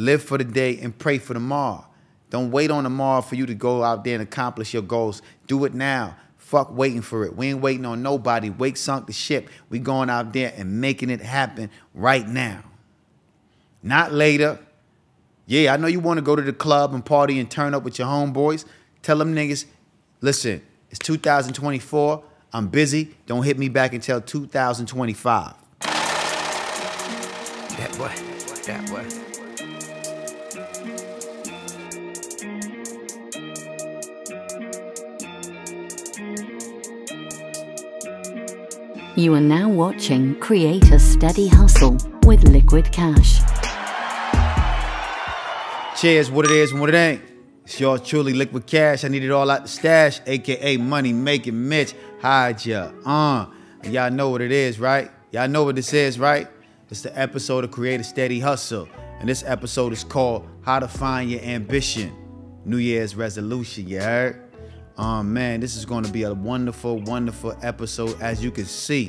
Live for the day and pray for tomorrow. Don't wait on tomorrow for you to go out there and accomplish your goals. Do it now. Fuck waiting for it. We ain't waiting on nobody. Wake sunk the ship. We going out there and making it happen right now. Not later. Yeah, I know you want to go to the club and party and turn up with your homeboys. Tell them niggas, listen, it's 2024. I'm busy. Don't hit me back until 2025. That boy. That boy. You are now watching Create a Steady Hustle with Liquid Cash. Cheers, what it is and what it ain't. It's yours truly, Liquid Cash. I need it all out the stash, a.k.a. Money Making Mitch. Hide ya. Y'all know what it is, right? Y'all know what this is, right? It's the episode of Create a Steady Hustle. And this episode is called How to Find Your Ambition. New Year's Resolution, you heard? Man, this is going to be a wonderful, wonderful episode. As you can see,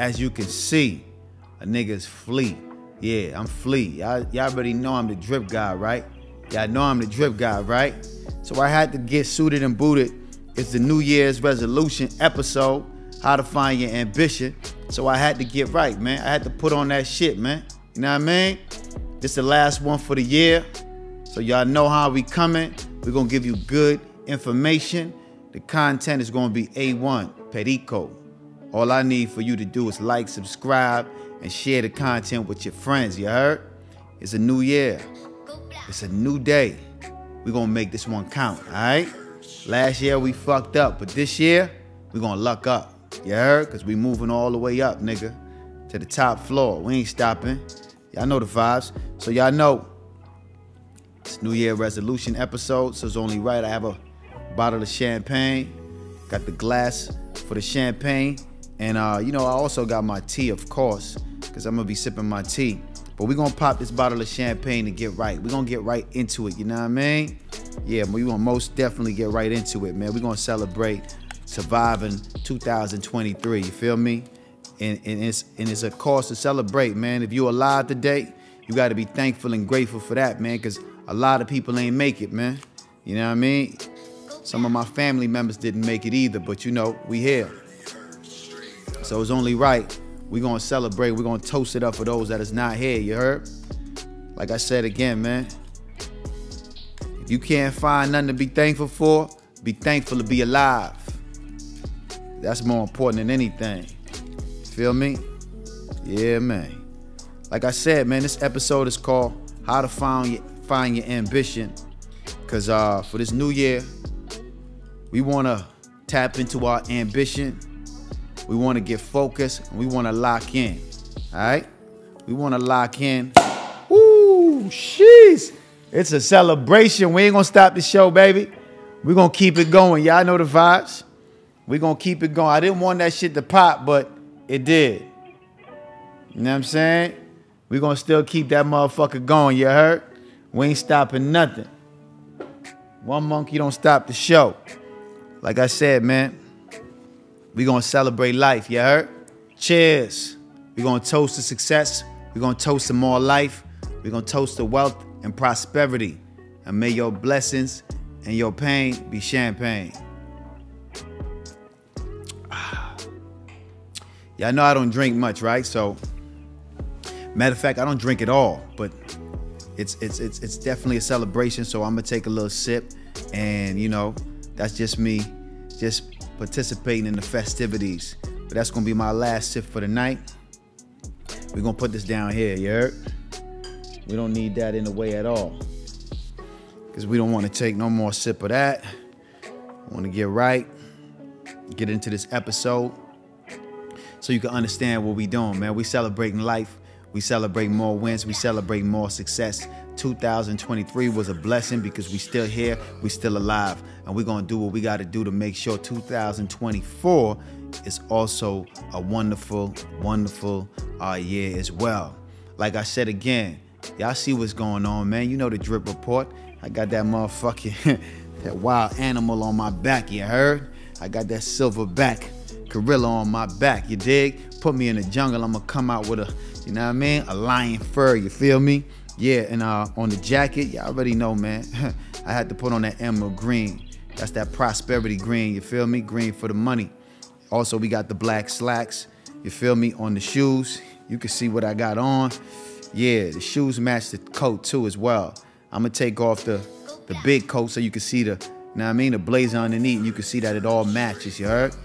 a nigga's flea. Yeah, I'm flea. Y'all already know I'm the drip guy, right? Y'all know I'm the drip guy, right? So I had to get suited and booted. It's the New Year's resolution episode, how to find your ambition. So I had to get right, man. I had to put on that shit, man. You know what I mean? This the last one for the year. So y'all know how we coming. We're going to give you good information. The content is going to be A1, Perico. All I need for you to do is like, subscribe, and share the content with your friends, you heard? It's a new year. It's a new day. We're going to make this one count, all right? Last year, we fucked up, but this year, we're going to luck up, you heard? Because we moving all the way up, nigga, to the top floor. We ain't stopping. Y'all know the vibes. So y'all know it's New Year resolution episode, so it's only right I have a bottle of champagne, got the glass for the champagne, and you know, I also got my tea, of course, because I'm gonna be sipping my tea. But we're gonna pop this bottle of champagne and get right. We're gonna get right into it, you know what I mean? Yeah, we gonna most definitely get right into it, man. We're gonna celebrate surviving 2023, you feel me? And it's a cause to celebrate, man. If you're alive today, you gotta be thankful and grateful for that, man, because a lot of people ain't make it, man. You know what I mean? Some of my family members didn't make it either, but you know, we here. So it's only right. We're going to celebrate. We're going to toast it up for those that is not here, you heard? Like I said again, man, if you can't find nothing to be thankful for, be thankful to be alive. That's more important than anything. Feel me? Yeah, man. Like I said, man, this episode is called How to Find Your Ambition. Because for this new year, we want to tap into our ambition. We want to get focused. And we want to lock in. All right? We want to lock in. Ooh, sheesh. It's a celebration. We ain't going to stop the show, baby. We're going to keep it going. Y'all know the vibes. We're going to keep it going. I didn't want that shit to pop, but it did. You know what I'm saying? We're going to still keep that motherfucker going. You heard? We ain't stopping nothing. One monkey don't stop the show. Like I said, man, we're going to celebrate life, you heard? Cheers. We're going to toast to success. We're going to toast to more life. We're going to toast to wealth and prosperity. And may your blessings and your pain be champagne. Y'all know I don't drink much, right? So, matter of fact, I don't drink at all. But it's definitely a celebration, so I'm going to take a little sip and, you know, that's just me, just participating in the festivities. But that's going to be my last sip for the night. We're going to put this down here, you heard? We don't need that in the way at all. Because we don't want to take no more sip of that. I want to get right, get into this episode so you can understand what we doing, man. We celebrating life. We celebrate more wins. We celebrate more success. 2023 was a blessing because we still here, we still alive, and we're going to do what we got to do to make sure 2024 is also a wonderful, wonderful year as well. Like I said again, y'all see what's going on, man. You know the drip report. I got that motherfucking, that wild animal on my back, you heard? I got that silverback gorilla on my back, you dig? Put me in the jungle, I'm going to come out with a, you know what I mean? A lion fur, you feel me? Yeah, and on the jacket, y'all already know, man, I had to put on that emerald green. That's that prosperity green, you feel me? Green for the money. Also, we got the black slacks, you feel me? On the shoes, you can see what I got on. Yeah, the shoes match the coat too as well. I'm gonna take off the big coat so you can see the, know what I mean, the blazer underneath, and you can see that it all matches, you heard?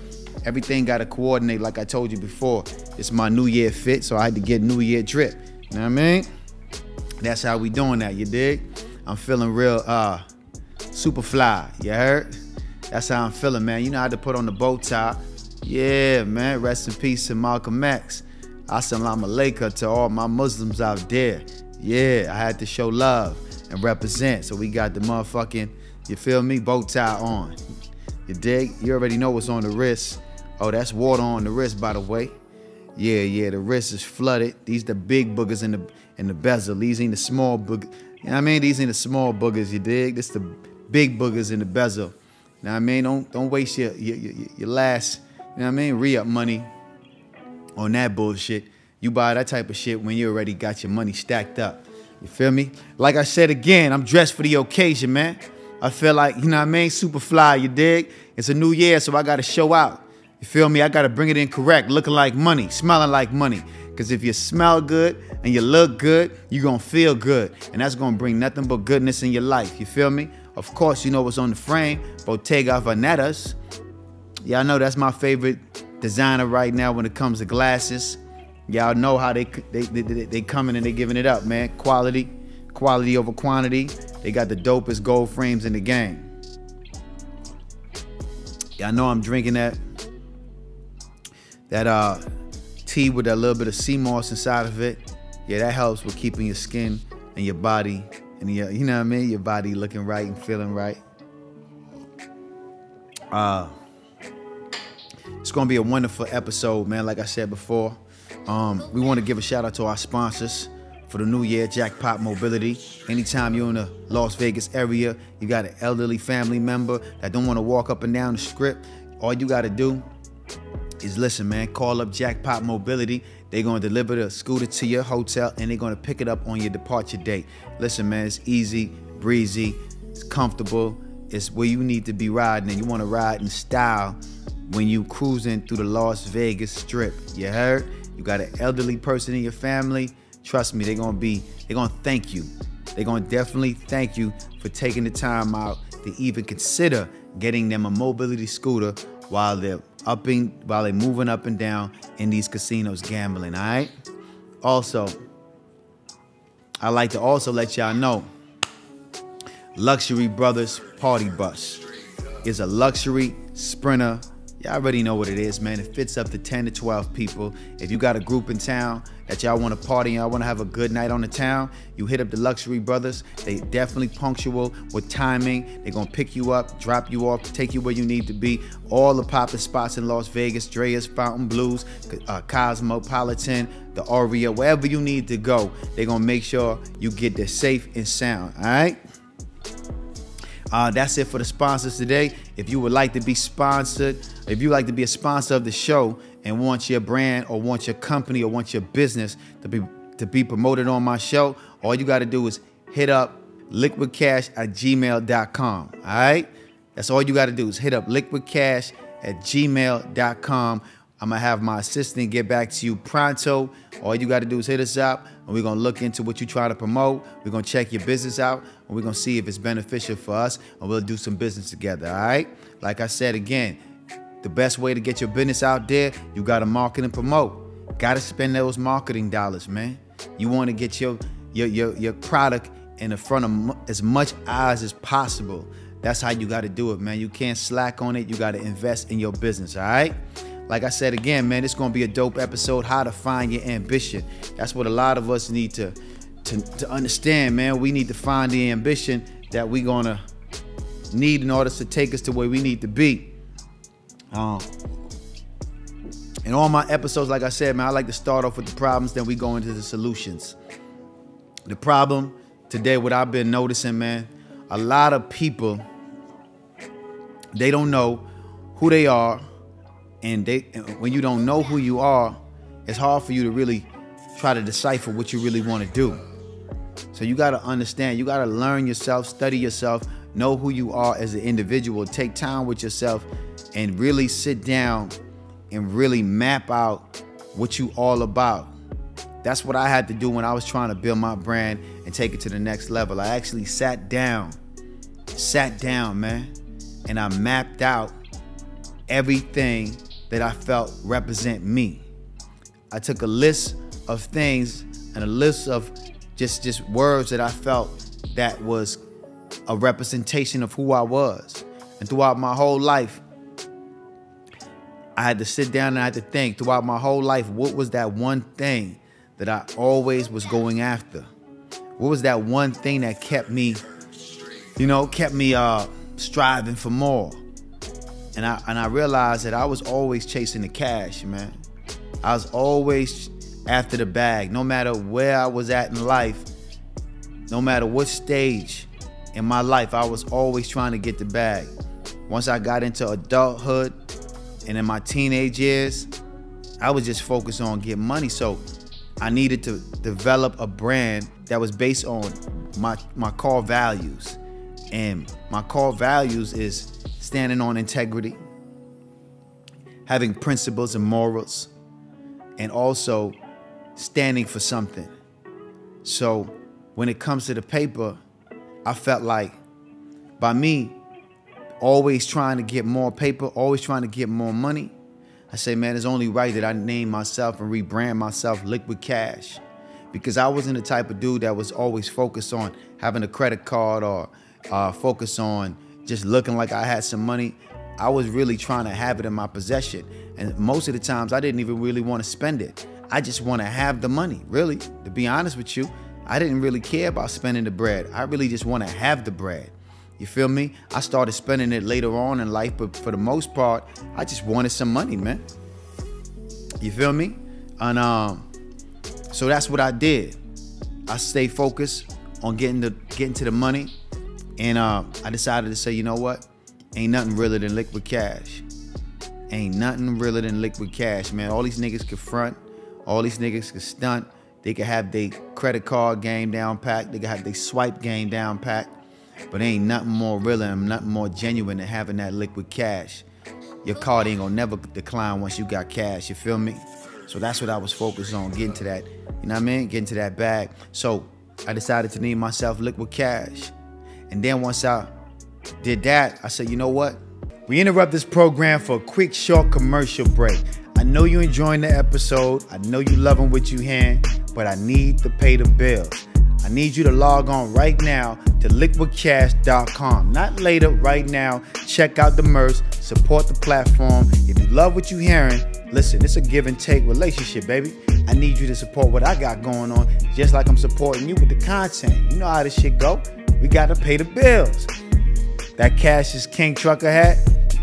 Everything gotta coordinate like I told you before. It's my New Year fit, so I had to get New Year drip, know what I mean? That's how we doing that, you dig? I'm feeling real super fly, you heard? That's how I'm feeling, man. You know how to put on the bow tie. Yeah, man, rest in peace to Malcolm X. As-salamu alaykum to all my Muslims out there. Yeah, I had to show love and represent, so we got the motherfucking, you feel me, bow tie on. You dig? You already know what's on the wrist. Oh, that's water on the wrist, by the way. Yeah, yeah, the wrist is flooded. These the big boogers in the bezel. These ain't the small boogers. You know what I mean? These ain't the small boogers, you dig? This the big boogers in the bezel. You know what I mean? Don't waste your last, you know what I mean, re-up money on that bullshit. You buy that type of shit when you already got your money stacked up. You feel me? Like I said again, I'm dressed for the occasion, man. I feel like, you know what I mean, super fly, you dig? It's a new year, so I gotta show out. You feel me? I gotta bring it in correct, looking like money, smelling like money. Because if you smell good and you look good, you're gonna feel good. And that's gonna bring nothing but goodness in your life. You feel me? Of course, you know what's on the frame, Bottega Veneta's. Y'all know that's my favorite designer right now when it comes to glasses. Y'all know how they coming and they giving it up, man. Quality, quality over quantity. They got the dopest gold frames in the game. Y'all know I'm drinking that tea with a little bit of sea moss inside of it. Yeah, that helps with keeping your skin and your body and your, you know what I mean, your body looking right and feeling right. It's gonna be a wonderful episode, man. Like I said before, we want to give a shout out to our sponsors for the new year, Jackpot Mobility. Anytime you're in the Las Vegas area, you got an elderly family member that don't want to walk up and down the strip, all you got to do is listen, man, call up Jackpot Mobility. They're going to deliver the scooter to your hotel and they're going to pick it up on your departure date. Listen, man, it's easy, breezy, it's comfortable. It's where you need to be riding, and you want to ride in style when you cruising through the Las Vegas strip. You heard? You got an elderly person in your family, trust me, they're gonna thank you. They're gonna definitely thank you for taking the time out to even consider getting them a mobility scooter while they're moving up and down in these casinos gambling, all right? Also, I like to also let y'all know, Luxury Brothers Party Bus is a luxury sprinter. Y'all already know what it is, man. It fits up to 10 to 12 people. If you got a group in town that y'all want to party, y'all want to have a good night on the town, you hit up the Luxury Brothers. They definitely punctual with timing. They're going to pick you up, drop you off, take you where you need to be. All the popular spots in Las Vegas, Drea's, Fountain Blues, Cosmopolitan, the Aria, wherever you need to go, they're going to make sure you get there safe and sound, all right? That's it for the sponsors today. If you would like to be sponsored, if you like to be a sponsor of the show and want your brand or want your company or want your business to be promoted on my show, all you got to do is hit up liquidcash@gmail.com. All right? That's all you got to do is hit up liquidcash@gmail.com. I'm going to have my assistant get back to you pronto. All you got to do is hit us up, and we're going to look into what you're trying to promote. We're going to check your business out, and we're going to see if it's beneficial for us, and we'll do some business together, all right? Like I said again, the best way to get your business out there, you got to market and promote. Got to spend those marketing dollars, man. You want to get your product in the front of as much eyes as possible. That's how you got to do it, man. You can't slack on it. You got to invest in your business, all right? Like I said again, man, it's going to be a dope episode, how to find your ambition. That's what a lot of us need to understand, man. We need to find the ambition that we're going to need in order to take us to where we need to be. In all my episodes, like I said, man, I like to start off with the problems, then we go into the solutions. The problem today, what I've been noticing, man, a lot of people, they don't know who they are. When you don't know who you are, it's hard for you to really try to decipher what you really want to do. So you got to understand, you got to learn yourself, study yourself, know who you are as an individual, take time with yourself and really sit down and really map out what you all about. That's what I had to do when I was trying to build my brand and take it to the next level. I actually sat down, man, and I mapped out everything that I felt represent me. I took a list of things and a list of just words that I felt that was a representation of who I was. And throughout my whole life, I had to sit down and I had to think throughout my whole life, what was that one thing that I always was going after? What was that one thing that kept me, you know, striving for more? And I realized that I was always chasing the cash, man. I was always after the bag, no matter where I was at in life, no matter what stage in my life, I was always trying to get the bag. Once I got into adulthood and in my teenage years, I was just focused on getting money. So I needed to develop a brand that was based on my core values. And my core values is standing on integrity, having principles and morals, and also standing for something. So when it comes to the paper, I felt like by me always trying to get more paper, always trying to get more money, I say, man, it's only right that I name myself and rebrand myself Liquid Cash, because I wasn't the type of dude that was always focused on having a credit card or focused on just looking like I had some money. I was really trying to have it in my possession. And most of the times I didn't even really want to spend it. I just want to have the money, really. To be honest with you, I didn't really care about spending the bread. I really just want to have the bread. You feel me? I started spending it later on in life, but for the most part, I just wanted some money, man. You feel me? And so that's what I did. I stayed focused on getting to the money, and I decided to say, you know what? Ain't nothing realer than Liquid Cash. Ain't nothing realer than Liquid Cash, man. All these niggas could front. All these niggas could stunt. They could have their credit card game down packed. They could have their swipe game down packed. But ain't nothing more real and nothing more genuine than having that liquid cash. Your card ain't gonna never decline once you got cash, you feel me? So that's what I was focused on, getting to that, you know what I mean? Getting to that bag. So I decided to name myself Liquid Cash. And then once I did that, I said, you know what? We interrupt this program for a quick, short commercial break. I know you're enjoying the episode. I know you loving what you hearing, but I need to pay the bills. I need you to log on right now to liquidcash.com. Not later, right now. Check out the merch, support the platform. If you love what you're hearing, listen, it's a give and take relationship, baby. I need you to support what I got going on, just like I'm supporting you with the content. You know how this shit go. We got to pay the bills. That Cash is King trucker hat,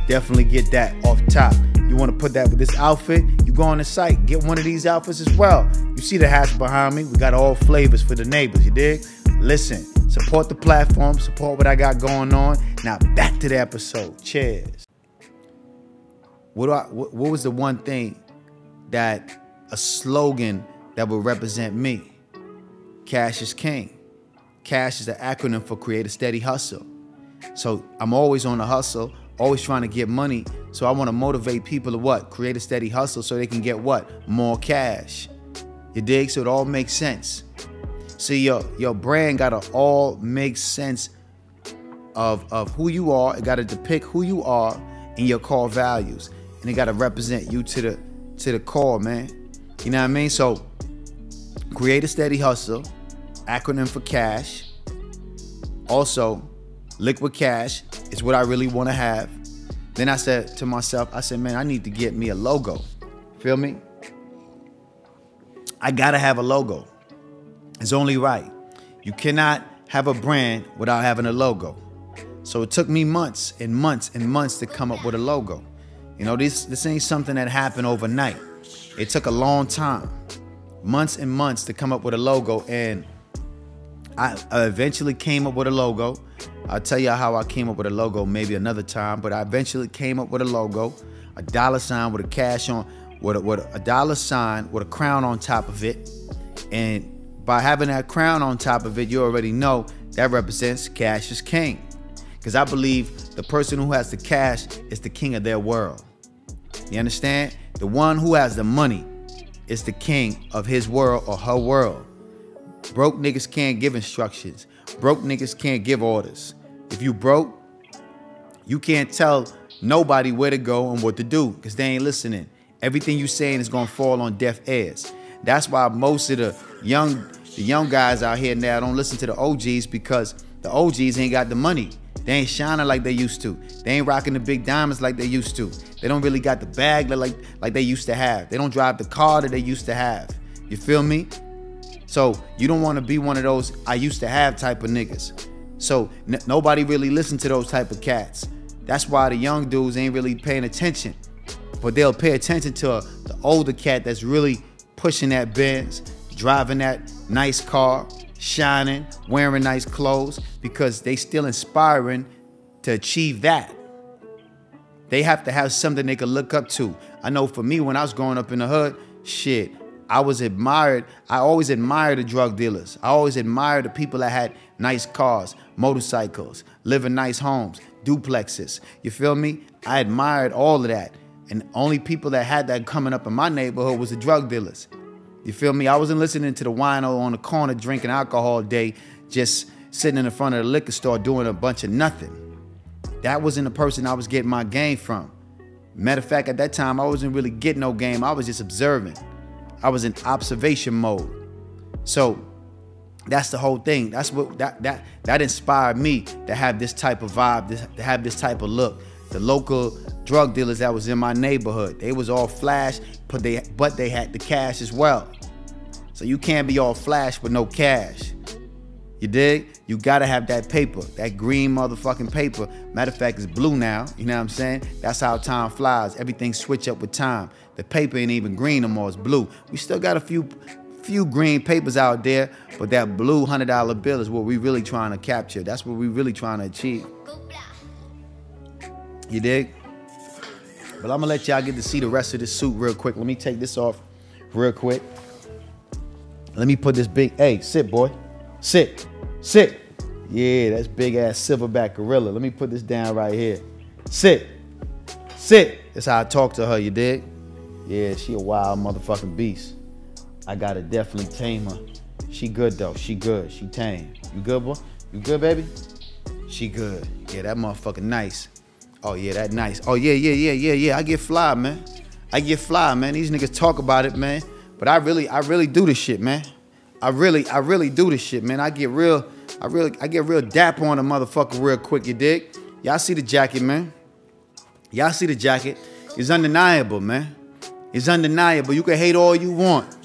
definitely get that off top. You want to put that with this outfit, you go on the site, get one of these outfits as well. You see the hats behind me, we got all flavors for the neighbors, you dig? Listen, support the platform, support what I got going on. Now back to the episode, cheers. What was the one thing that, a slogan that would represent me? Cash is King. Cash is the acronym for Create a Steady Hustle. So I'm always on the hustle, always trying to get money. So I want to motivate people to what? Create a steady hustle so they can get what? More cash. You dig? So it all makes sense. See, your brand got to all make sense of who you are. It got to depict who you are and your core values. And it got to represent you to the core, man. You know what I mean? So Create a Steady Hustle, acronym for cash. Also, Liquid Cash is what I really want to have. Then I said to myself, I said, man, I need to get me a logo. Feel me? I gotta have a logo. It's only right. You cannot have a brand without having a logo. So it took me months and months and months to come up with a logo. You know, this ain't something that happened overnight. It took a long time, months and months to come up with a logo. And I eventually came up with a logo. I'll tell you how I came up with a logo maybe another time, but I eventually came up with a logo, a dollar sign with a cash on, with a dollar sign with a crown on top of it, and By having that crown on top of it, you already know that represents cash is king. Because I believe the person who has the cash is the king of their world. You understand? The one who has the money is the king of his world or her world. Broke niggas can't give instructions. Broke niggas can't give orders. If you broke, you can't tell nobody where to go and what to do because they ain't listening. Everything you saying is gonna fall on deaf ears. That's why most of the young guys out here now don't listen to the OGs, because the OGs ain't got the money. They ain't shining like they used to. They ain't rocking the big diamonds like they used to. They don't really got the bag like they used to have. They don't drive the car that they used to have. You feel me? So you don't want to be one of those I used to have type of niggas. So nobody really listen to those type of cats. That's why the young dudes ain't really paying attention. But they'll pay attention to the older cat that's really pushing that Benz, driving that nice car, shining, wearing nice clothes, because they still inspiring to achieve that. They have to have something they can look up to. I know for me, when I was growing up in the hood, shit, I was admired. I always admired the drug dealers. I always admired the people that had nice cars, motorcycles, live in nice homes, duplexes. You feel me? I admired all of that. And the only people that had that coming up in my neighborhood was the drug dealers. You feel me? I wasn't listening to the wino on the corner drinking alcohol all day, just sitting in the front of the liquor store doing a bunch of nothing. That wasn't the person I was getting my game from. Matter of fact, at that time, I wasn't really getting no game. I was just observing. I was in observation mode. So that's the whole thing. That's what that inspired me to have this type of vibe, to have this type of look. The local drug dealers that was in my neighborhood, they was all flash, but they had the cash as well. So you can't be all flash with no cash. You dig? You gotta have that paper, that green motherfucking paper. Matter of fact, it's blue now, you know what I'm saying? That's how time flies. Everything switch up with time. The paper ain't even green no more, it's blue. We still got a few green papers out there, but that blue $100 bill is what we really trying to capture. That's what we really trying to achieve. You dig? But I'm gonna let y'all get to see the rest of this suit real quick. Let me take this off real quick. Let me put this big, hey, sit boy. Sit, sit. Yeah, that's big ass silverback gorilla. Let me put this down right here. Sit, sit. That's how I talk to her, you dig? Yeah, she a wild motherfucking beast. I gotta definitely tame her. She good though, she good, she tame. You good boy? You good baby? She good. Yeah, that motherfucking nice. Oh yeah, that nice. Oh yeah, yeah, yeah, yeah, yeah. I get fly, man. I get fly, man. These niggas talk about it, man. But I really do this shit, man. I really do this shit, man. I get real dap on a motherfucker real quick, you dig? Y'all see the jacket, man. Y'all see the jacket. It's undeniable, man. It's undeniable. You can hate all you want.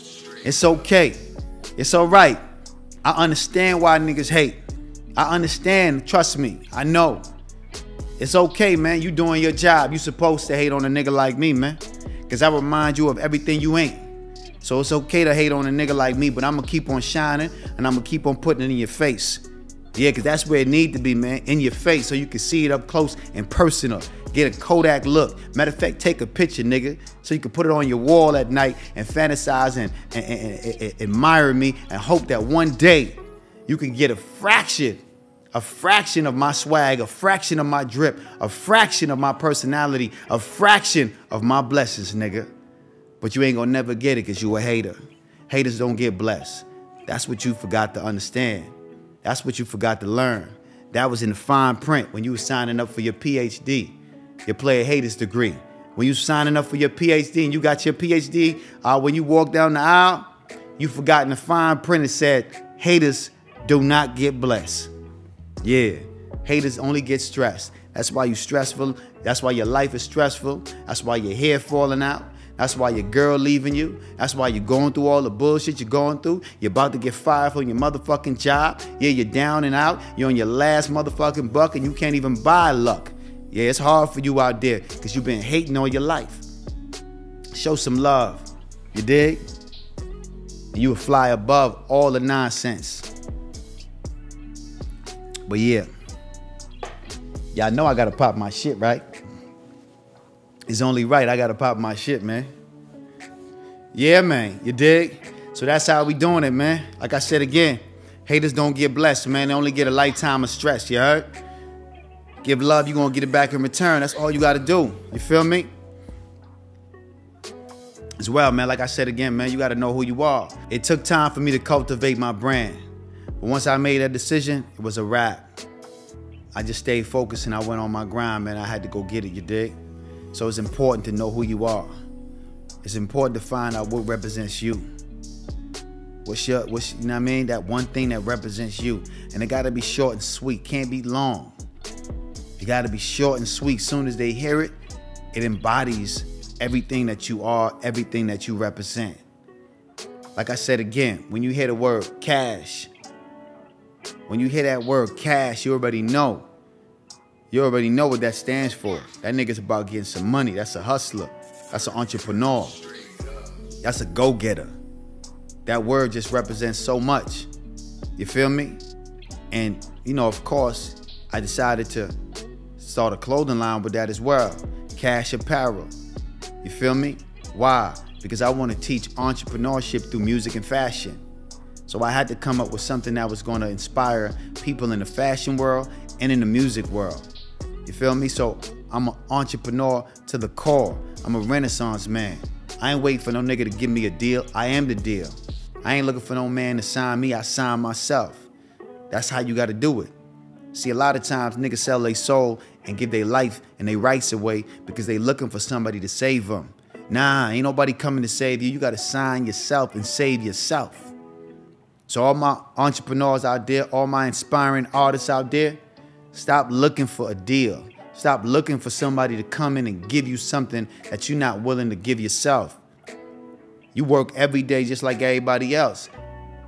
It's okay. It's all right. I understand why niggas hate. I understand, trust me. I know. It's okay, man. You doing your job. You supposed to hate on a nigga like me, man. Because I remind you of everything you ain't. So it's okay to hate on a nigga like me, but I'm going to keep on shining and I'm going to keep on putting it in your face. Yeah, because that's where it need to be, man. In your face so you can see it up close and personal. Get a Kodak look. Matter of fact, take a picture, nigga, so you can put it on your wall at night and fantasize and admire me and hope that one day you can get a fraction of my swag, a fraction of my drip, a fraction of my personality, a fraction of my blessings, nigga. But you ain't gonna never get it because you a hater. Haters don't get blessed. That's what you forgot to understand. That's what you forgot to learn. That was in the fine print when you were signing up for your PhD, your player haters degree. When you signing up for your PhD and you got your PhD, when you walk down the aisle, you forgot in the fine print it said, haters do not get blessed. Yeah, haters only get stressed. That's why you stressful. That's why your life is stressful. That's why your hair falling out. That's why your girl leaving you. That's why you're going through all the bullshit you're going through. You're about to get fired from your motherfucking job. Yeah, you're down and out. You're on your last motherfucking buck and you can't even buy luck. Yeah, it's hard for you out there because you've been hating all your life. Show some love. You dig? And you will fly above all the nonsense. But yeah, y'all know I gotta pop my shit, right? It's only right, I gotta pop my shit, man. Yeah, man, you dig? So that's how we doing it, man. Like I said again, haters don't get blessed, man. They only get a lifetime of stress, you heard? Give love, you're going to get it back in return. That's all you got to do. You feel me? As well, man, like I said again, man, you got to know who you are. It took time for me to cultivate my brand. But once I made that decision, it was a wrap. I just stayed focused and I went on my grind, man. I had to go get it, you dig? So it's important to know who you are. It's important to find out what represents you. What's, you know what I mean? That one thing that represents you. And it got to be short and sweet. Can't be long. It got to be short and sweet. Soon as they hear it, it embodies everything that you are, everything that you represent. Like I said again, when you hear the word cash, when you hear that word cash, you already know. You already know what that stands for. That nigga's about getting some money. That's a hustler. That's an entrepreneur. That's a go-getter. That word just represents so much. You feel me? And, you know, of course, I decided to start a clothing line with that as well. Cash Apparel. You feel me? Why? Because I want to teach entrepreneurship through music and fashion. So I had to come up with something that was going to inspire people in the fashion world and in the music world. You feel me? So I'm an entrepreneur to the core. I'm a Renaissance man. I ain't waiting for no nigga to give me a deal. I am the deal. I ain't looking for no man to sign me. I sign myself. That's how you got to do it. See, a lot of times niggas sell their soul and give their life and their rights away because they looking for somebody to save them. Nah, ain't nobody coming to save you. You got to sign yourself and save yourself. So all my entrepreneurs out there, all my inspiring artists out there, stop looking for a deal. Stop looking for somebody to come in and give you something that you're not willing to give yourself. You work every day just like everybody else.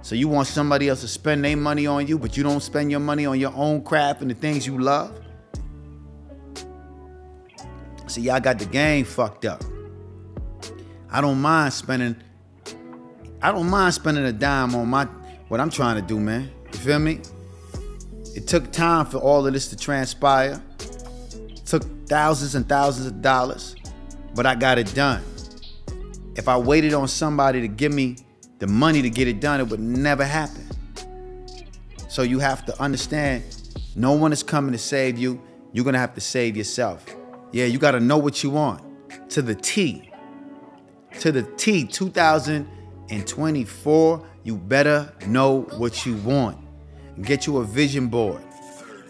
So you want somebody else to spend their money on you, but you don't spend your money on your own craft and the things you love? See, y'all got the game fucked up. I don't mind spending a dime on what I'm trying to do, man. You feel me? It took time for all of this to transpire. It took thousands and thousands of dollars, but I got it done. If I waited on somebody to give me the money to get it done, it would never happen. So you have to understand, no one is coming to save you. You're gonna have to save yourself. Yeah, you gotta know what you want to the T. To the T, 2024, you better know what you want. Get you a vision board.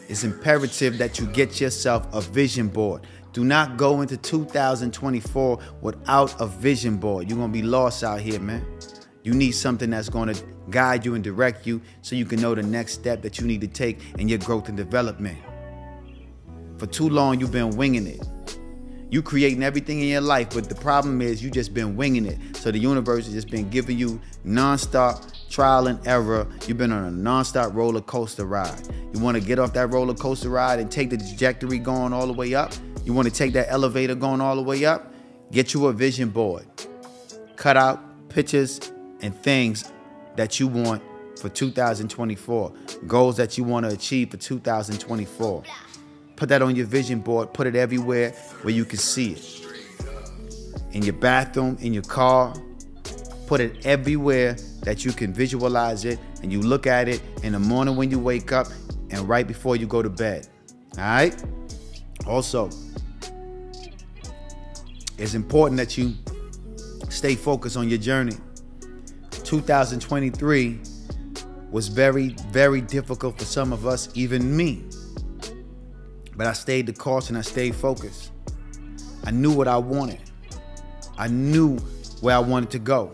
It's imperative that you get yourself a vision board. Do not go into 2024 without a vision board. You're gonna be lost out here, man. You need something that's going to guide you and direct you so you can know the next step that you need to take in your growth and development. For too long, you've been winging it. You creating everything in your life, but the problem is you just been winging it. So the universe has just been giving you nonstop trial and error. You've been on a nonstop roller coaster ride. You want to get off that roller coaster ride and take the trajectory going all the way up. You want to take that elevator going all the way up. Get you a vision board. Cut out pictures and things that you want for 2024, goals that you want to achieve for 2024. Put that on your vision board, put it everywhere where you can see it. In your bathroom, in your car, put it everywhere that you can visualize it, and you look at it in the morning when you wake up and right before you go to bed, all right? Also, it's important that you stay focused on your journey. 2023 was very, very difficult for some of us, even me. But I stayed the course and I stayed focused. I knew what I wanted. I knew where I wanted to go.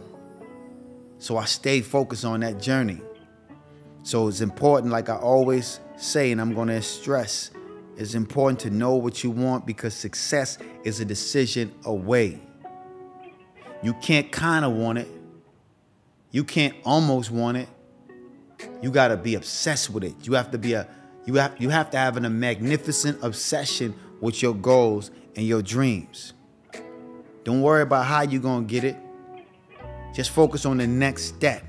So I stayed focused on that journey. So it's important, like I always say, and I'm gonna stress, it's important to know what you want because success is a decision away. You can't kinda want it. You can't almost want it. You gotta be obsessed with it. You have to have a magnificent obsession with your goals and your dreams. Don't worry about how you're gonna get it. Just focus on the next step.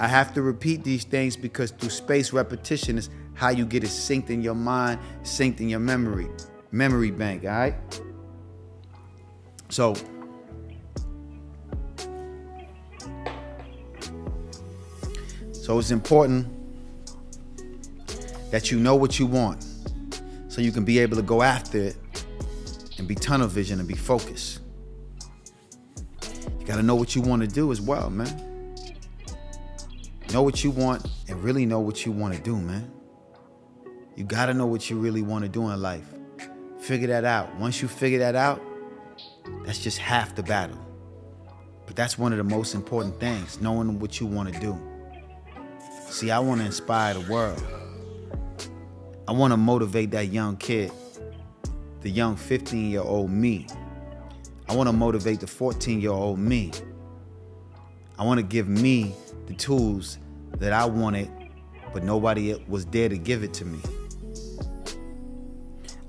I have to repeat these things because through space repetition is how you get it synced in your mind, synced in your memory bank, all right? So So it's important that you know what you want so you can be able to go after it and be tunnel vision and be focused. You gotta know what you wanna do as well, man. Know what you want and really know what you wanna do, man. You gotta know what you really wanna do in life. Figure that out. Once you figure that out, that's just half the battle. But that's one of the most important things, knowing what you wanna do. See, I wanna inspire the world. I wanna motivate that young kid, the young 15-year-old me. I wanna motivate the 14-year-old me. I wanna give me the tools that I wanted, but nobody was there to give it to me.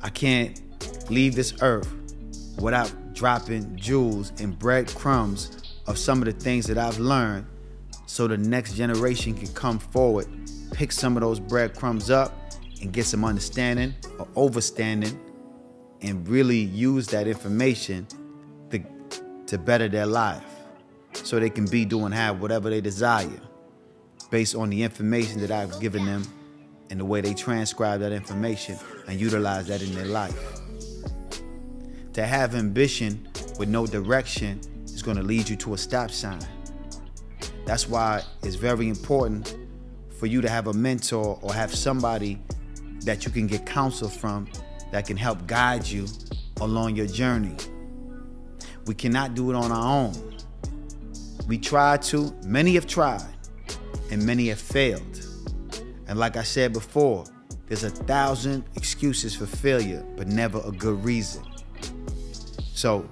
I can't leave this earth without dropping jewels and breadcrumbs of some of the things that I've learned so the next generation can come forward, pick some of those breadcrumbs up and get some understanding or overstanding and really use that information to better their life so they can be, do, and have whatever they desire based on the information that I've given them and the way they transcribe that information and utilize that in their life. To have ambition with no direction is going to lead you to a stop sign. That's why it's very important for you to have a mentor or have somebody that you can get counsel from that can help guide you along your journey. We cannot do it on our own. We try to, many have tried and many have failed. And like I said before, there's 1,000 excuses for failure, but never a good reason. So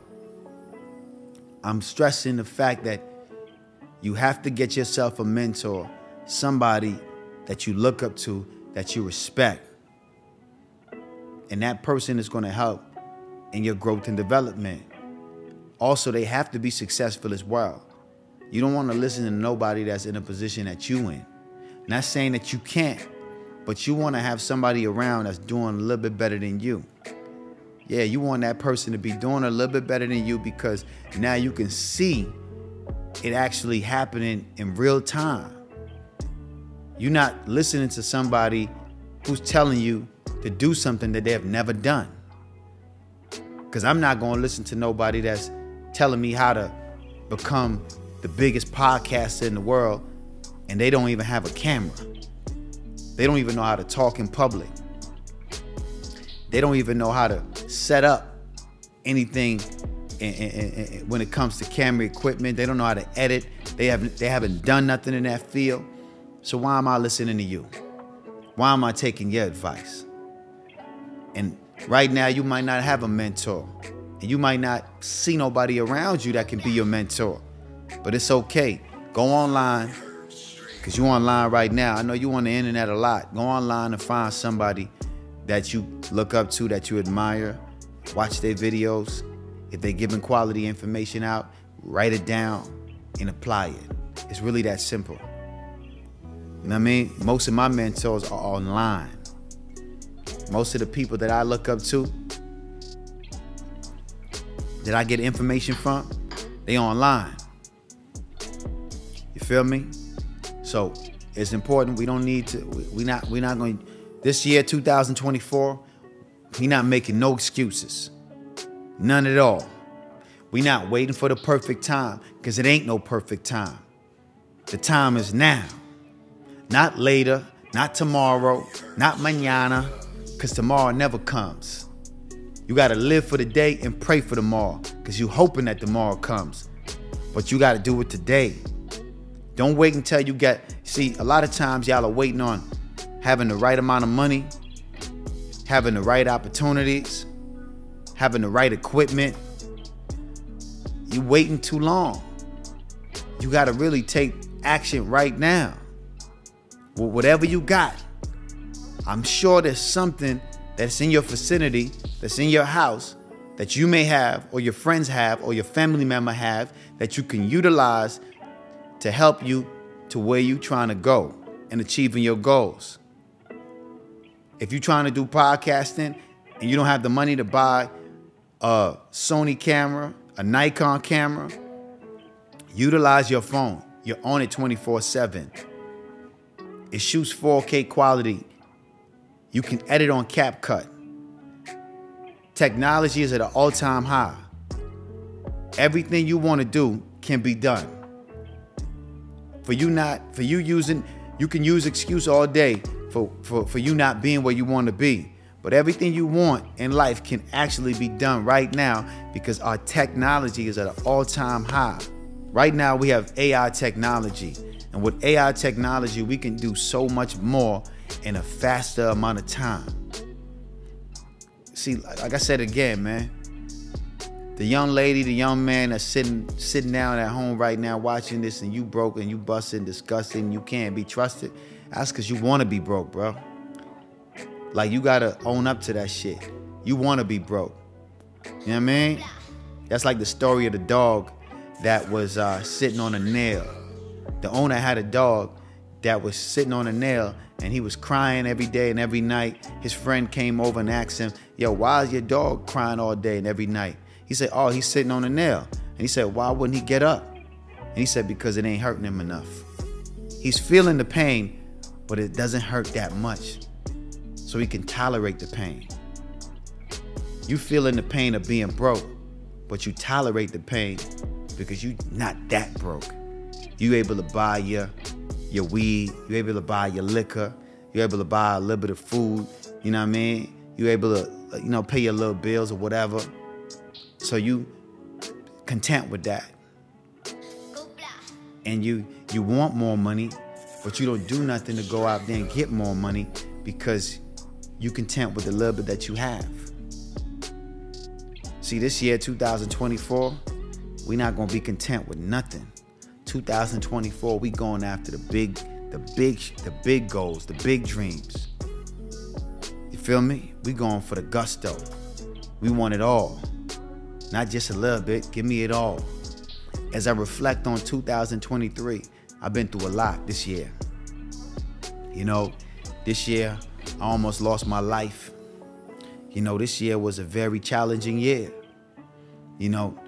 I'm stressing the fact that you have to get yourself a mentor, somebody that you look up to, that you respect. And that person is going to help in your growth and development. Also, they have to be successful as well. You don't want to listen to nobody that's in a position that you're in. Not saying that you can't, but you want to have somebody around that's doing a little bit better than you. Yeah, you want that person to be doing a little bit better than you because now you can see it actually happening in real time. You're not listening to somebody who's telling you to do something that they have never done. Because I'm not going to listen to nobody that's telling me how to become the biggest podcaster in the world and they don't even have a camera. They don't even know how to talk in public. They don't even know how to set up anything when it comes to camera equipment. They don't know how to edit. They haven't done nothing in that field. So why am I listening to you? Why am I taking your advice? And right now, you might not have a mentor. And you might not see nobody around you that can be your mentor. But it's okay. Go online, because you're online right now. I know you're on the internet a lot. Go online and find somebody that you look up to, that you admire, watch their videos. If they're giving quality information out, write it down and apply it. It's really that simple. You know what I mean? Most of my mentors are online. Most of the people that I look up to, that I get information from, they online. You feel me? So it's important. We don't need to, we're not going to. This year, 2024, we not making no excuses. None at all. We not waiting for the perfect time, because it ain't no perfect time. The time is now. Not later, not tomorrow, not mañana, because tomorrow never comes. You got to live for the day and pray for tomorrow, because you hoping that tomorrow comes. But you got to do it today. Don't wait until you get, see, a lot of times y'all are waiting on having the right amount of money, having the right opportunities, having the right equipment. You're waiting too long. You got to really take action right now. Well, whatever you got, I'm sure there's something that's in your vicinity, that's in your house, that you may have or your friends have or your family member have that you can utilize to help you to where you're trying to go and achieving your goals. If you're trying to do podcasting and you don't have the money to buy a Sony camera, a Nikon camera, utilize your phone. You're on it 24/7. It shoots 4K quality. You can edit on CapCut. Technology is at an all-time high. Everything you want to do can be done. You can use excuse all day for you not being where you want to be. But everything you want in life can actually be done right now because our technology is at an all-time high. Right now we have AI technology. And with AI technology, we can do so much more in a faster amount of time. See, like I said again, man, the young lady, the young man that's sitting down at home right now watching this, and you broke and you busted, disgusted, and you can't be trusted, that's because you want to be broke, bro. Like, you got to own up to that shit. You want to be broke. You know what I mean? That's like the story of the dog that was sitting on a nail. The owner had a dog that was sitting on a nail, and he was crying every day and every night. His friend came over and asked him, yo, why is your dog crying all day and every night? He said, oh, he's sitting on a nail. And he said, why wouldn't he get up? And he said, because it ain't hurting him enough. He's feeling the pain, but it doesn't hurt that much. So he can tolerate the pain. You feeling the pain of being broke, but you tolerate the pain because you're not that broke. You able to buy your weed, you able to buy your liquor, you able to buy a little bit of food, you know what I mean? You able to, you know, pay your little bills or whatever. So you content with that. And you want more money, but you don't do nothing to go out there and get more money because you content with the little bit that you have. See, this year, 2024, we're not gonna be content with nothing. 2024, we going after the big goals, the big dreams. You feel me? We going for the gusto. We want it all. Not just a little bit, give me it all. As I reflect on 2023, I've been through a lot this year. You know, this year, I almost lost my life. You know, this year was a very challenging year. You know,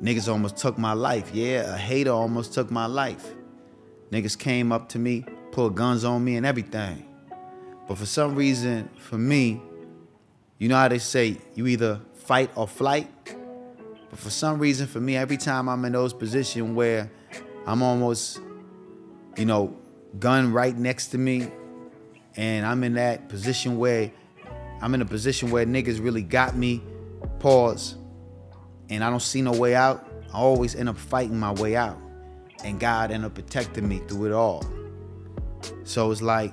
niggas almost took my life. Yeah, a hater almost took my life. Niggas came up to me, pulled guns on me and everything. But for some reason, for me, you know how they say you either fight or flight? But for some reason, for me, every time I'm in those positions where I'm almost, you know, gun right next to me, and I'm in that position where I'm in a position where niggas really got me, pause, and I don't see no way out, I always end up fighting my way out. And God ended up protecting me through it all. So it's like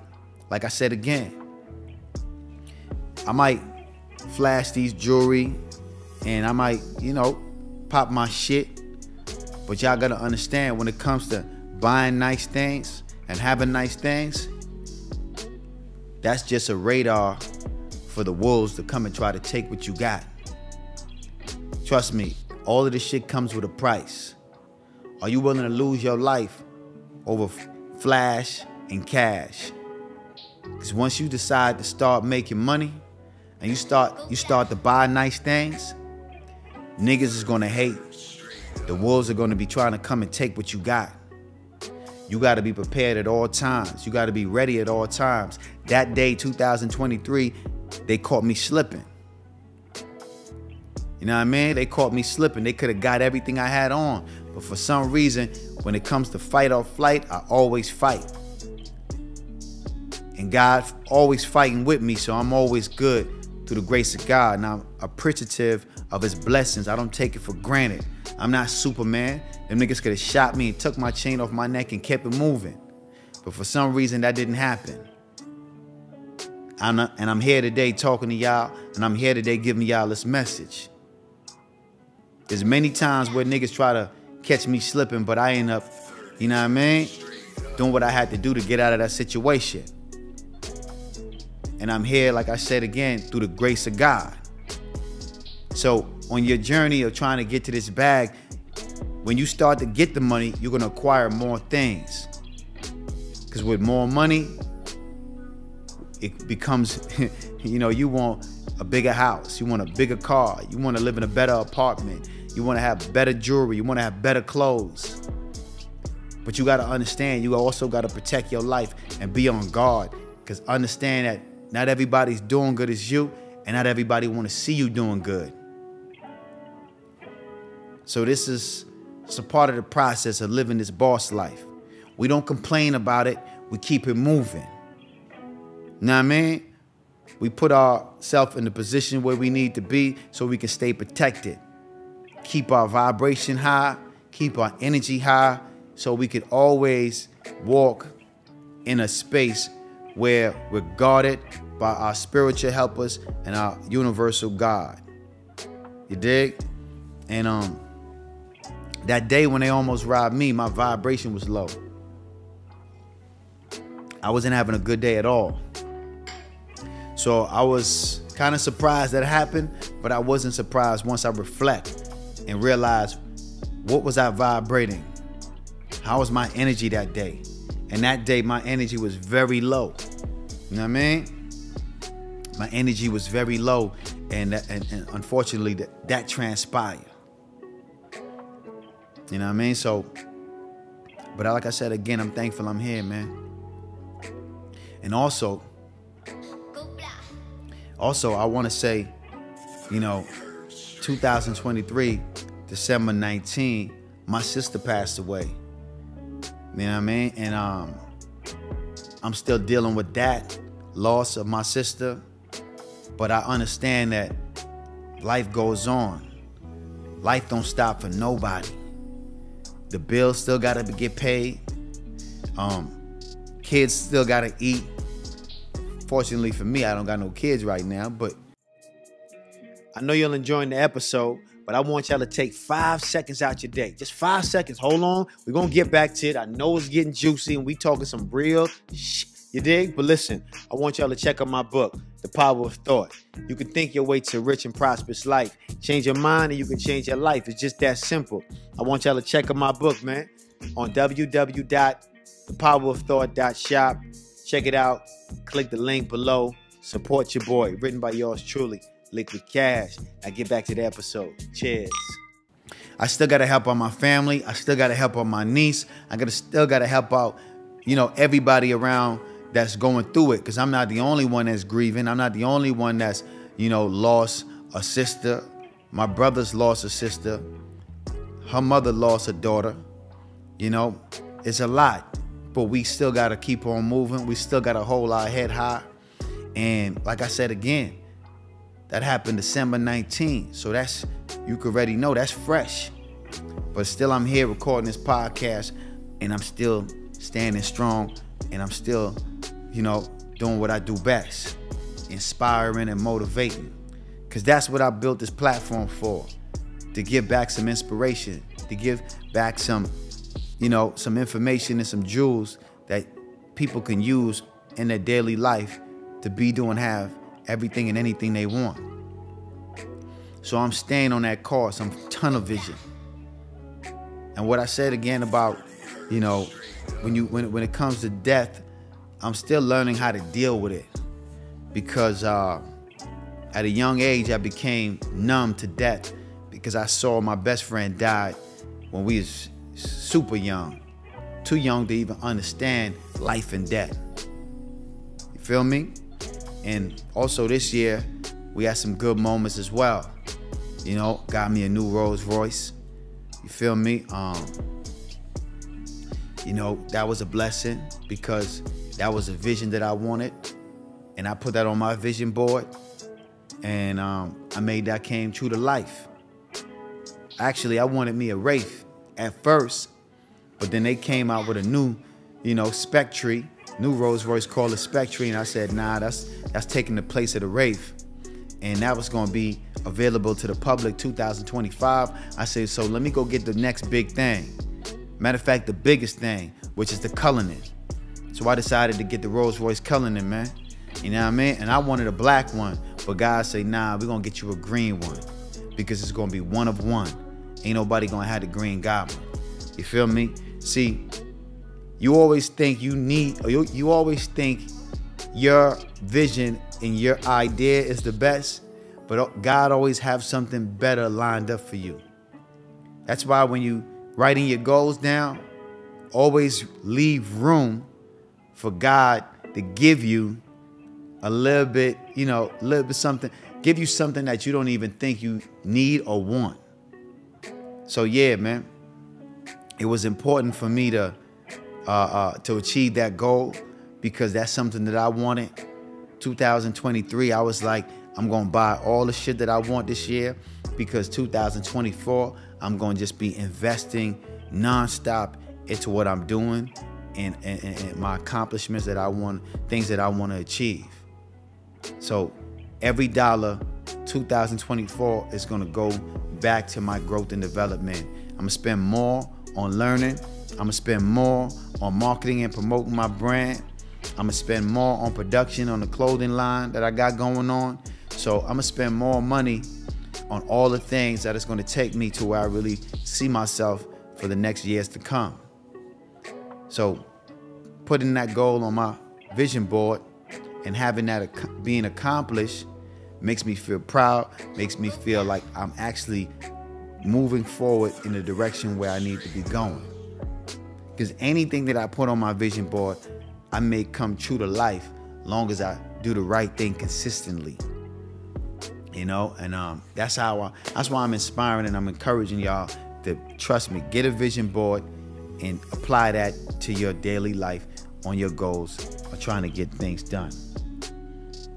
I said again, I might flash these jewelry and I might, you know, pop my shit. But y'all gotta understand, when it comes to buying nice things and having nice things, that's just a radar for the wolves to come and try to take what you got. Trust me, all of this shit comes with a price. Are you willing to lose your life over flash and cash? Because once you decide to start making money and you start to buy nice things, niggas is gonna hate. The wolves are gonna be trying to come and take what you got. You gotta be prepared at all times. You gotta be ready at all times. That day, 2023, they caught me slipping. You know what I mean? They caught me slipping. They could have got everything I had on. But for some reason, when it comes to fight or flight, I always fight. And God always fighting with me, so I'm always good through the grace of God. And I'm appreciative of his blessings. I don't take it for granted. I'm not Superman. Them niggas could have shot me and took my chain off my neck and kept it moving. But for some reason, that didn't happen. And I'm here today talking to y'all, and I'm here today giving y'all this message. There's many times where niggas try to catch me slipping, but I end up, you know what I mean, doing what I had to do to get out of that situation. And I'm here, like I said again, through the grace of God. So on your journey of trying to get to this bag, when you start to get the money, you're going to acquire more things. Because with more money, it becomes, you know, you want a bigger house, you want a bigger car, you want to live in a better apartment, you want to have better jewelry, you want to have better clothes. But you gotta understand, you also gotta protect your life and be on guard. Because understand that not everybody's doing good as you, and not everybody wanna see you doing good. So this is, it's a part of the process of living this boss life. We don't complain about it, we keep it moving. Know what I mean? We put ourselves in the position where we need to be so we can stay protected. Keep our vibration high, keep our energy high, so we could always walk in a space where we're guarded by our spiritual helpers and our universal God. You dig? And that day when they almost robbed me, my vibration was low. I wasn't having a good day at all. So I was kind of surprised that it happened, but I wasn't surprised once I reflect and realize, what was I vibrating? How was my energy that day? And that day, my energy was very low. You know what I mean? My energy was very low, and unfortunately, that transpired. You know what I mean? So, but like I said again, I'm thankful I'm here, man. And also, I want to say, you know, 2023, December 19, my sister passed away. You know what I mean? And I'm still dealing with that loss of my sister, but I understand that life goes on. Life don't stop for nobody. The bills still gotta get paid. Kids still gotta eat. Fortunately for me, I don't got no kids right now, but I know you're enjoying the episode. But I want y'all to take 5 seconds out your day. Just 5 seconds. Hold on. We're going to get back to it. I know it's getting juicy and we talking some real shit. You dig? But listen, I want y'all to check out my book, The Power of Thought. You can think your way to a rich and prosperous life. Change your mind and you can change your life. It's just that simple. I want y'all to check out my book, man, on www.thepowerofthought.shop. Check it out. Click the link below. Support your boy. Written by yours truly, Liquid Cash. I get back to the episode. Cheers. I still got to help out my family. I still got to help out my niece. I still got to help out, you know, everybody around that's going through it, because I'm not the only one that's grieving. I'm not the only one that's, you know, lost a sister. My brother's lost a sister. Her mother lost a daughter. You know, it's a lot, but we still got to keep on moving. We still got to hold our head high. And like I said again, that happened December 19, so that's, you could already know, that's fresh. But still, I'm here recording this podcast, and I'm still standing strong, and I'm still, you know, doing what I do best, inspiring and motivating, because that's what I built this platform for, to give back some inspiration, to give back some, you know, some information and some jewels that people can use in their daily life to be, do, and have everything and anything they want. So I'm staying on that course. I'm tunnel vision. And what I said again about, you know, when it comes to death, I'm still learning how to deal with it, because at a young age I became numb to death, because I saw my best friend die when we was super young, too young to even understand life and death. You feel me? And also this year, we had some good moments as well. You know, got me a new Rolls Royce. You feel me? You know, that was a blessing, because that was a vision that I wanted. And I put that on my vision board. And I made that came true to life. Actually, I wanted me a Wraith at first, but then they came out with a new, you know, Spectre. New Rolls Royce called a Spectre, and I said, nah, that's taking the place of the Wraith. And that was gonna be available to the public 2025. I said, so let me go get the next big thing. Matter of fact, the biggest thing, which is the Cullinan. So I decided to get the Rolls Royce Cullinan, man. You know what I mean? And I wanted a black one, but God say, nah, we're gonna get you a green one, because it's gonna be one of one. Ain't nobody gonna have the green goblin. You feel me? See, you always think you need, or you always think your vision and your idea is the best, but God always have something better lined up for you. That's why when you writing your goals down, always leave room for God to give you a little bit, you know, a little bit something, give you something that you don't even think you need or want. So yeah, man, it was important for me to achieve that goal because that's something that I wanted. 2023, I was like, I'm gonna buy all the shit that I want this year because 2024, I'm gonna just be investing nonstop into what I'm doing and my accomplishments that I want, things that I want to achieve. So every dollar 2024 is gonna go back to my growth and development. I'm gonna spend more on learning. I'm gonna spend more on marketing and promoting my brand. I'm gonna spend more on production on the clothing line that I got going on. So I'm gonna spend more money on all the things that it's gonna take me to where I really see myself for the next years to come. So putting that goal on my vision board and having that being accomplished makes me feel proud, makes me feel like I'm actually moving forward in the direction where I need to be going. Because anything that I put on my vision board, I may come true to life, long as I do the right thing consistently. You know, and that's how that's why I'm inspiring and I'm encouraging y'all to, trust me, get a vision board and apply that to your daily life on your goals or trying to get things done.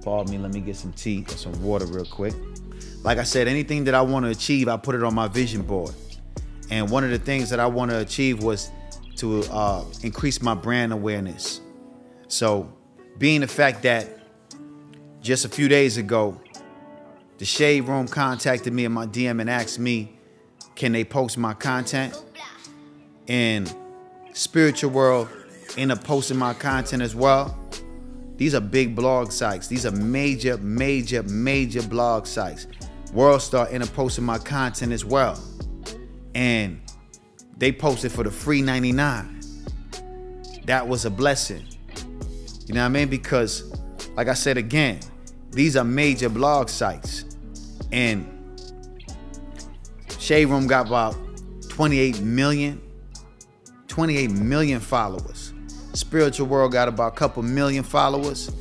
Pardon me, let me get some tea or some water real quick. Like I said, anything that I want to achieve, I put it on my vision board. And one of the things that I want to achieve was to increase my brand awareness. So being the fact that just a few days ago, the Shade Room contacted me in my DM and asked me, can they post my content? And Spiritual World ended up posting my content as well. These are big blog sites. These are major, major, major blog sites. World Star ended up posting my content as well. And they posted for the free 99. That was a blessing. You know what I mean? Because like I said again, these are major blog sites. And Shade Room got about 28 million followers. Spiritual World got about a couple million followers.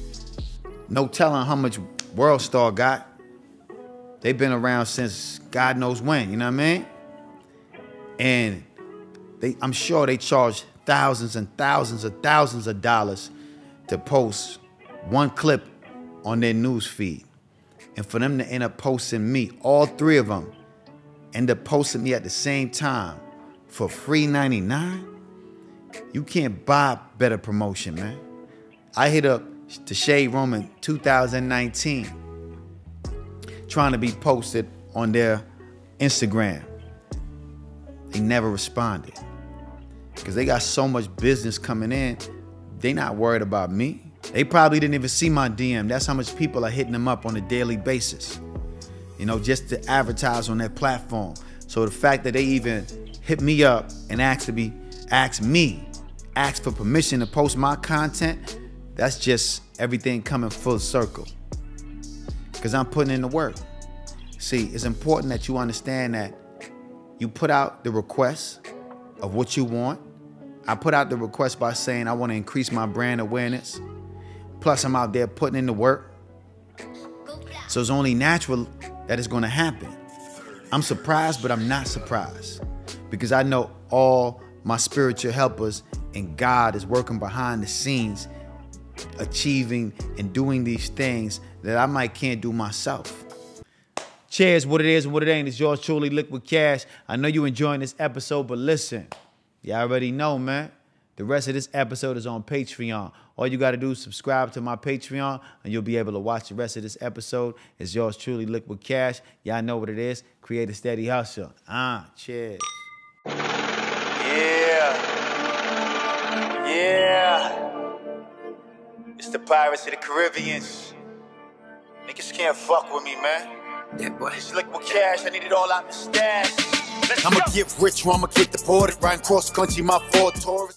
No telling how much World Star got. They've been around since God knows when, you know what I mean? And I'm sure they charge thousands and thousands and thousands of dollars to post one clip on their news feed. And for them to end up posting me, all three of them end up posting me at the same time for free 99. You can't buy better promotion, man. I hit up the Shade Room in 2019 trying to be posted on their Instagram. They never responded because they got so much business coming in. They not worried about me. They probably didn't even see my DM. That's how much people are hitting them up on a daily basis, you know, just to advertise on their platform. So the fact that they even hit me up and asked for permission to post my content, that's just everything coming full circle because I'm putting in the work. See, it's important that you understand that you put out the request of what you want. I put out the request by saying I want to increase my brand awareness. Plus, I'm out there putting in the work. So it's only natural that it's going to happen. I'm surprised, but I'm not surprised because I know all my spiritual helpers and God is working behind the scenes, achieving and doing these things that I might can't do myself. Cheers, what it is and what it ain't. It's yours truly, Liquid Cash. I know you're enjoying this episode, but listen, you already know, man. The rest of this episode is on Patreon. All you got to do is subscribe to my Patreon, and you'll be able to watch the rest of this episode. It's yours truly, Liquid Cash. Y'all know what it is. Create a Steady Hustle. Cheers. Yeah. Yeah. It's the Pirates of the Caribbean. Niggas can't fuck with me, man. That boy. It's Liquid Cash. I need it all out the stash. I'ma get rich, or I'ma get deported. Riding cross country, my Ford Taurus.